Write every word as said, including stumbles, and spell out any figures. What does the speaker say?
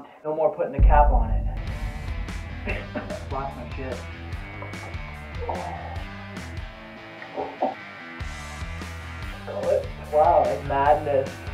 bombed. No more putting the cap on it. Lost my shit. Wow, it's madness.